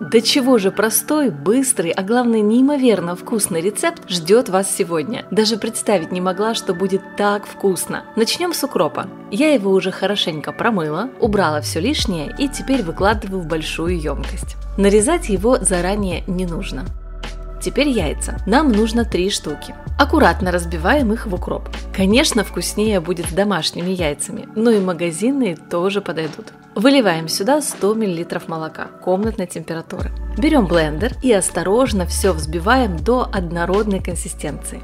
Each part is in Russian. До чего же простой, быстрый, а главное неимоверно вкусный рецепт ждет вас сегодня. Даже представить не могла, что будет так вкусно. Начнем с укропа. Я его уже хорошенько промыла, убрала все лишнее и теперь выкладываю в большую емкость. Нарезать его заранее не нужно. Теперь яйца. Нам нужно 3 штуки. Аккуратно разбиваем их в укроп. Конечно, вкуснее будет с домашними яйцами, но и магазинные тоже подойдут. Выливаем сюда 100 мл молока комнатной температуры. Берем блендер и осторожно все взбиваем до однородной консистенции.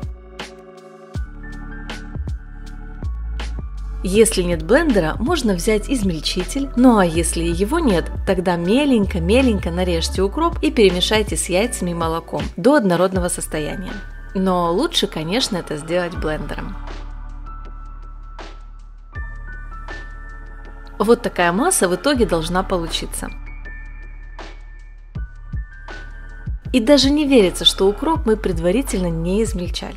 Если нет блендера, можно взять измельчитель, ну а если его нет, тогда меленько-меленько нарежьте укроп и перемешайте с яйцами и молоком до однородного состояния. Но лучше, конечно, это сделать блендером. Вот такая масса в итоге должна получиться. И даже не верится, что укроп мы предварительно не измельчали.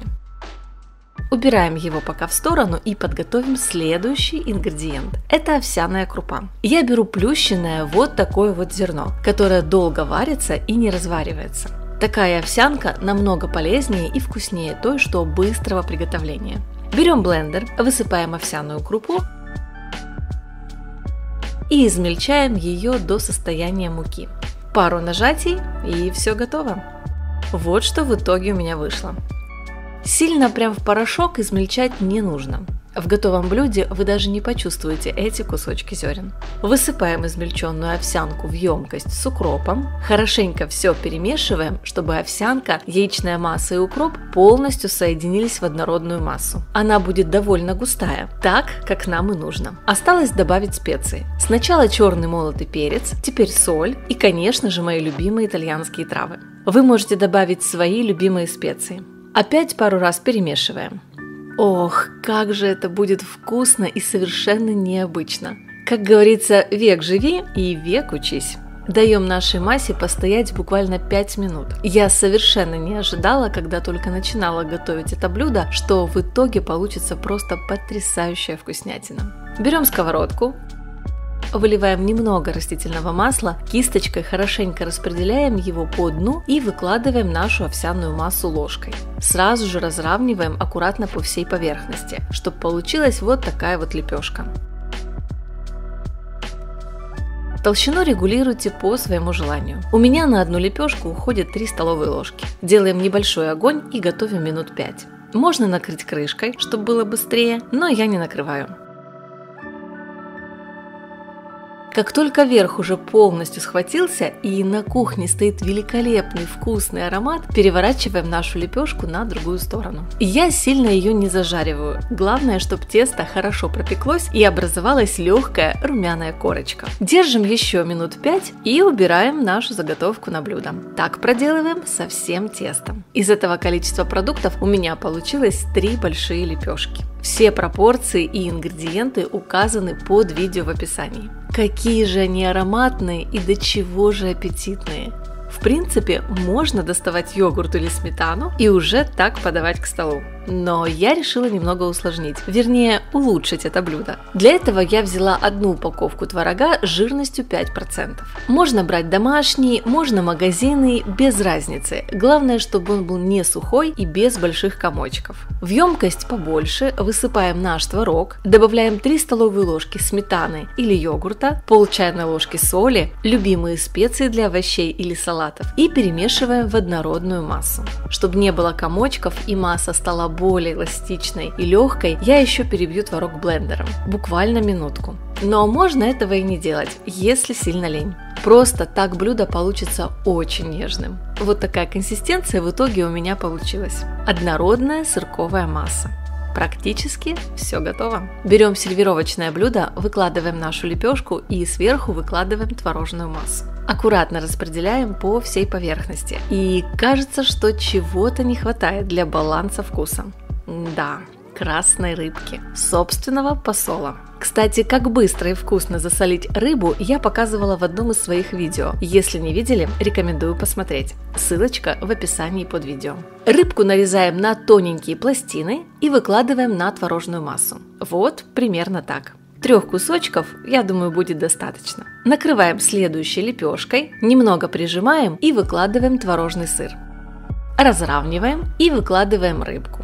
Убираем его пока в сторону и подготовим следующий ингредиент. Это овсяная крупа. Я беру плющенное вот такое вот зерно, которое долго варится и не разваривается. Такая овсянка намного полезнее и вкуснее той, что быстрого приготовления. Берем блендер, высыпаем овсяную крупу и измельчаем ее до состояния муки. Пару нажатий и все готово. Вот что в итоге у меня вышло. Сильно прям в порошок измельчать не нужно. В готовом блюде вы даже не почувствуете эти кусочки зерен. Высыпаем измельченную овсянку в емкость с укропом. Хорошенько все перемешиваем, чтобы овсянка, яичная масса и укроп полностью соединились в однородную массу. Она будет довольно густая, так, как нам и нужно. Осталось добавить специи. Сначала черный молотый перец, теперь соль и, конечно же, мои любимые итальянские травы. Вы можете добавить свои любимые специи. Опять пару раз перемешиваем. Ох, как же это будет вкусно и совершенно необычно. Как говорится, век живи и век учись. Даем нашей массе постоять буквально 5 минут. Я совершенно не ожидала, когда только начинала готовить это блюдо, что в итоге получится просто потрясающая вкуснятина. Берем сковородку. Выливаем немного растительного масла, кисточкой хорошенько распределяем его по дну и выкладываем нашу овсяную массу ложкой. Сразу же разравниваем аккуратно по всей поверхности, чтобы получилась вот такая вот лепешка. Толщину регулируйте по своему желанию. У меня на одну лепешку уходит 3 столовые ложки. Делаем небольшой огонь и готовим минут 5. Можно накрыть крышкой, чтобы было быстрее, но я не накрываю. Как только верх уже полностью схватился и на кухне стоит великолепный вкусный аромат, переворачиваем нашу лепешку на другую сторону. Я сильно ее не зажариваю, главное, чтобы тесто хорошо пропеклось и образовалась легкая румяная корочка. Держим еще минут 5 и убираем нашу заготовку на блюдо. Так проделываем со всем тестом. Из этого количества продуктов у меня получилось 3 большие лепешки. Все пропорции и ингредиенты указаны под видео в описании. Какие же они ароматные и до чего же аппетитные! В принципе, можно доставать йогурт или сметану и уже так подавать к столу. Но я решила немного усложнить, вернее, улучшить это блюдо. Для этого я взяла одну упаковку творога с жирностью 5%. Можно брать домашний, можно магазинный, без разницы. Главное, чтобы он был не сухой и без больших комочков. В емкость побольше высыпаем наш творог, добавляем 3 столовые ложки сметаны или йогурта, пол чайной ложки соли, любимые специи для овощей или салатов и перемешиваем в однородную массу. Чтобы не было комочков и масса стала более эластичной и легкой, я еще перебью творог блендером, буквально минутку. Но можно этого и не делать, если сильно лень. Просто так блюдо получится очень нежным. Вот такая консистенция в итоге у меня получилась. Однородная сырковая масса. Практически все готово. Берем сервировочное блюдо, выкладываем нашу лепешку и сверху выкладываем творожную массу. Аккуратно распределяем по всей поверхности. И кажется, что чего-то не хватает для баланса вкуса. Да, красной рыбки, собственного посола. Кстати, как быстро и вкусно засолить рыбу я показывала в одном из своих видео. Если не видели, рекомендую посмотреть. Ссылочка в описании под видео. Рыбку нарезаем на тоненькие пластины и выкладываем на творожную массу. Вот примерно так. 3 кусочков, я думаю, будет достаточно. Накрываем следующей лепешкой, немного прижимаем и выкладываем творожный сыр. Разравниваем и выкладываем рыбку.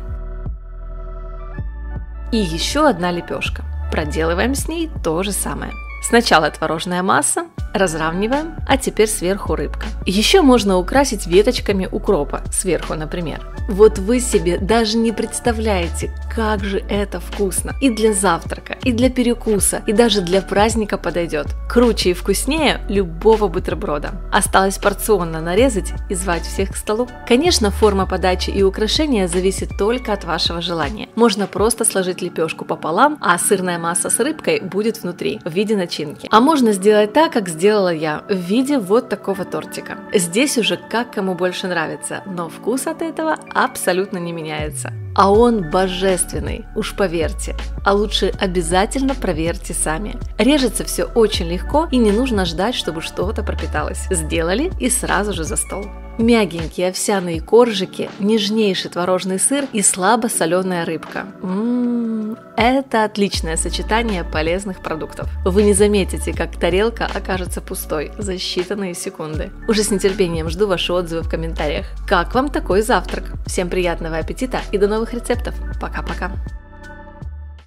И еще одна лепешка. Проделываем с ней то же самое. Сначала творожная масса, разравниваем, а теперь сверху рыбка. Еще можно украсить веточками укропа, сверху, например. Вот вы себе даже не представляете, как же это вкусно. И для завтрака, и для перекуса, и даже для праздника подойдет. Круче и вкуснее любого бутерброда. Осталось порционно нарезать и звать всех к столу. Конечно, форма подачи и украшения зависит только от вашего желания. Можно просто сложить лепешку пополам, а сырная масса с рыбкой будет внутри, в виде начинки. А можно сделать так, как сделала я, в виде вот такого тортика. Здесь уже как кому больше нравится, но вкус от этого абсолютно не меняется. А он божественный, уж поверьте. А лучше обязательно проверьте сами. Режется все очень легко и не нужно ждать, чтобы что-то пропиталось. Сделали и сразу же за стол. Мягенькие овсяные коржики, нежнейший творожный сыр и слабо соленая рыбка. Это отличное сочетание полезных продуктов. Вы не заметите, как тарелка окажется пустой за считанные секунды. Уже с нетерпением жду ваши отзывы в комментариях. Как вам такой завтрак? Всем приятного аппетита и до новых рецептов. Пока-пока.